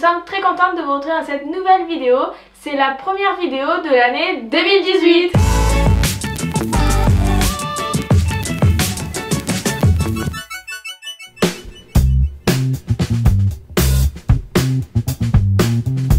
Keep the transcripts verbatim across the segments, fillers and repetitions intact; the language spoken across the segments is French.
sommes très contentes de vous retrouver dans cette nouvelle vidéo. C'est la première vidéo de l'année deux mille dix-huit.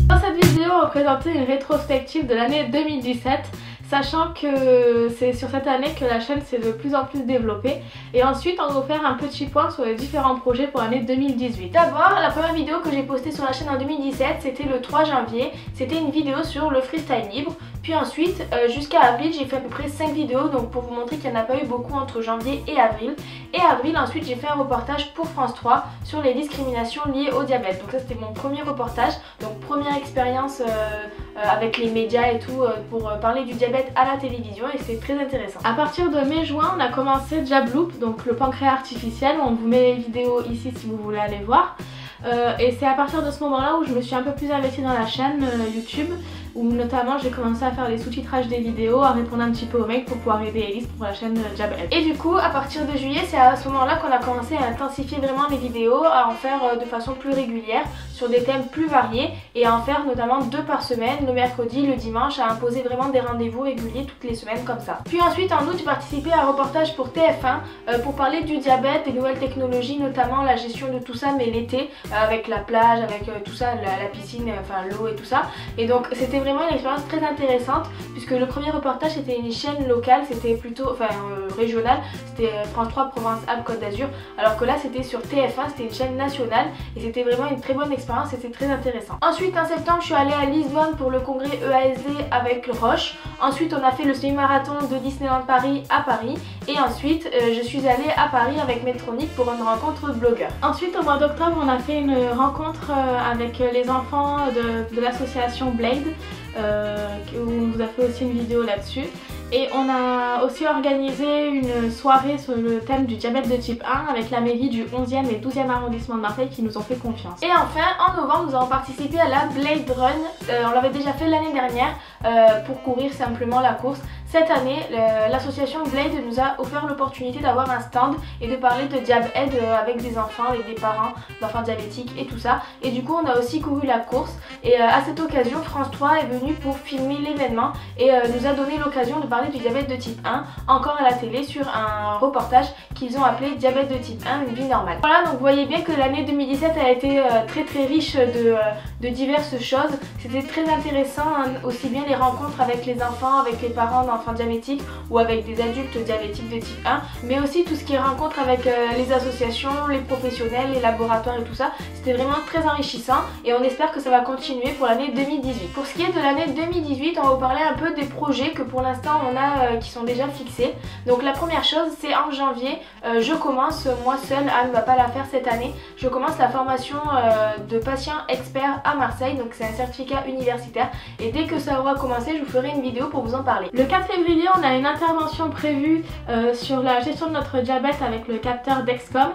Dans cette vidéo, on va présenter une rétrospective de l'année deux mille dix-sept. Sachant que c'est sur cette année que la chaîne s'est de plus en plus développée. Et ensuite, on va vous faire un petit point sur les différents projets pour l'année deux mille dix-huit. D'abord, la première vidéo que j'ai postée sur la chaîne en deux mille dix-sept, c'était le trois janvier. C'était une vidéo sur le freestyle libre. Puis ensuite, euh, jusqu'à avril, j'ai fait à peu près cinq vidéos. Donc pour vous montrer qu'il n'y en a pas eu beaucoup entre janvier et avril. Et avril, ensuite, j'ai fait un reportage pour France trois sur les discriminations liées au diabète. Donc ça, c'était mon premier reportage. Donc première expérience... Euh, Euh, avec les médias et tout euh, pour euh, parler du diabète à la télévision, et c'est très intéressant. À partir de mai-juin, on a commencé Diabloop, donc le pancréas artificiel. On vous met les vidéos ici si vous voulez aller voir. Euh, et c'est à partir de ce moment-là où je me suis un peu plus investie dans la chaîne euh, YouTube, où notamment j'ai commencé à faire les sous-titrages des vidéos, à répondre un petit peu aux mecs pour pouvoir aider Elise pour la chaîne Diab'Aide. Et du coup, à partir de juillet, c'est à ce moment-là qu'on a commencé à intensifier vraiment les vidéos, à en faire de façon plus régulière, sur des thèmes plus variés, et à en faire notamment deux par semaine, le mercredi, le dimanche, à imposer vraiment des rendez-vous réguliers toutes les semaines comme ça. Puis ensuite, en août, j'ai participé à un reportage pour T F un euh, pour parler du diabète, des nouvelles technologies, notamment la gestion de tout ça, mais l'été, euh, avec la plage, avec euh, tout ça, la, la piscine, euh, enfin l'eau et tout ça. Et donc, c'était vraiment une expérience très intéressante, puisque le premier reportage c'était une chaîne locale, c'était plutôt enfin euh, régionale, c'était France trois Provence Alpes Côte d'Azur, alors que là c'était sur T F un, c'était une chaîne nationale, et c'était vraiment une très bonne expérience et c'était très intéressant. Ensuite, en septembre, je suis allée à Lisbonne pour le congrès E A S D avec Roche. Ensuite, on a fait le semi-marathon de Disneyland Paris à Paris, et ensuite euh, je suis allée à Paris avec Medtronic pour une rencontre blogueur. Ensuite, au mois d'octobre, on a fait une rencontre euh, avec les enfants de, de l'association Blade. Euh, on vous a fait aussi une vidéo là-dessus, et on a aussi organisé une soirée sur le thème du diabète de type un avec la mairie du onzième et douzième arrondissement de Marseille qui nous ont fait confiance. Et enfin, en novembre, nous avons participé à la Blade Run. Euh, on l'avait déjà fait l'année dernière euh, pour courir simplement la course. Cette année, l'association Blade nous a offert l'opportunité d'avoir un stand et de parler de Diab'Aide avec des enfants et des parents d'enfants diabétiques et tout ça. Et du coup, on a aussi couru la course, et à cette occasion, France trois est venue pour filmer l'événement et nous a donné l'occasion de parler du diabète de type un encore à la télé sur un reportage qu'ils ont appelé Diabète de type un, une vie normale. Voilà, donc vous voyez bien que l'année deux mille dix-sept a été très très riche de, de diverses choses. C'était très intéressant, hein, aussi bien les rencontres avec les enfants, avec les parents d'enfants diabétiques ou avec des adultes diabétiques de type un, mais aussi tout ce qui est rencontre avec euh, les associations, les professionnels, les laboratoires et tout ça. C'était vraiment très enrichissant, et on espère que ça va continuer pour l'année deux mille dix-huit. Pour ce qui est de l'année deux mille dix-huit, on va vous parler un peu des projets que pour l'instant on a euh, qui sont déjà fixés. Donc la première chose, c'est en janvier, euh, je commence, moi seule, Anne ne va pas la faire cette année, je commence la formation euh, de patient expert à Marseille. Donc c'est un certificat universitaire, et dès que ça aura commencé, je vous ferai une vidéo pour vous en parler. Le quatre février, on a une intervention prévue euh, sur la gestion de notre diabète avec le capteur Dexcom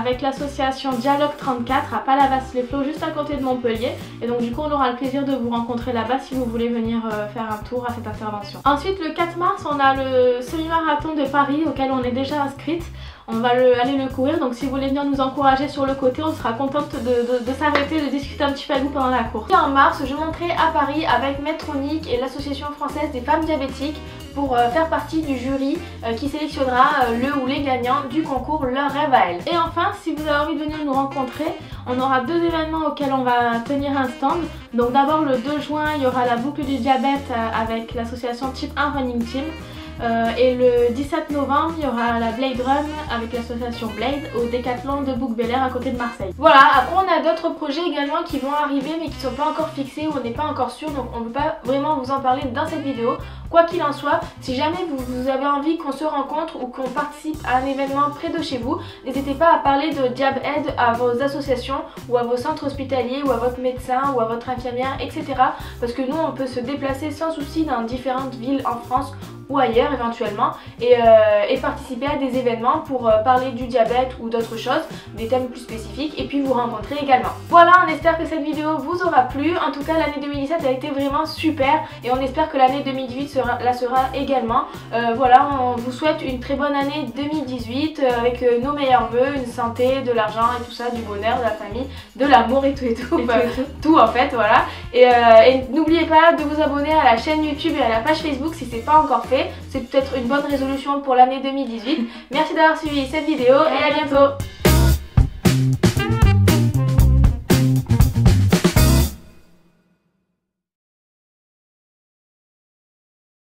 avec l'association Dialogue trente-quatre à Palavas les Flots, juste à côté de Montpellier, et donc du coup on aura le plaisir de vous rencontrer là-bas si vous voulez venir euh, faire un tour à cette intervention. Ensuite, le quatre mars, on a le semi-marathon de Paris auquel on est déjà inscrite. On va le, aller le courir, donc si vous voulez venir nous encourager sur le côté, on sera contente de, de, de s'arrêter, de discuter un petit peu avec vous pendant la course. Et en mars, je monterai à Paris avec Medtronic et l'association française des femmes diabétiques pour faire partie du jury qui sélectionnera le ou les gagnants du concours Leur Rêve à Elle. Et enfin, si vous avez envie de venir nous rencontrer, on aura deux événements auxquels on va tenir un stand. Donc d'abord, le deux juin, il y aura la boucle du diabète avec l'association Type un Running Team. Euh, et le dix-sept novembre, il y aura la Blade Run avec l'association Blade au Décathlon de Bouc-Bel-Air à côté de Marseille. Voilà, après on a d'autres projets également qui vont arriver mais qui ne sont pas encore fixés, ou on n'est pas encore sûr, donc on ne peut pas vraiment vous en parler dans cette vidéo. Quoi qu'il en soit, si jamais vous, vous avez envie qu'on se rencontre ou qu'on participe à un événement près de chez vous, n'hésitez pas à parler de Diab'Aide à vos associations ou à vos centres hospitaliers ou à votre médecin ou à votre infirmière, et cetera. Parce que nous, on peut se déplacer sans souci dans différentes villes en France ou ailleurs éventuellement, et, euh, et participer à des événements pour euh, parler du diabète ou d'autres choses, des thèmes plus spécifiques, et puis vous rencontrer également. Voilà, on espère que cette vidéo vous aura plu. En tout cas, l'année deux mille dix-sept a été vraiment super et on espère que l'année deux mille dix-huit sera, la sera également. Euh, voilà, on vous souhaite une très bonne année deux mille dix-huit avec nos meilleurs voeux, une santé, de l'argent et tout ça, du bonheur, de la famille, de l'amour et tout et tout, et bah, tout, et tout. tout en fait, voilà. Et, euh, et n'oubliez pas de vous abonner à la chaîne YouTube et à la page Facebook si c'est pas encore fait. C'est peut-être une bonne résolution pour l'année deux mille dix-huit. Merci d'avoir suivi cette vidéo et à bientôt.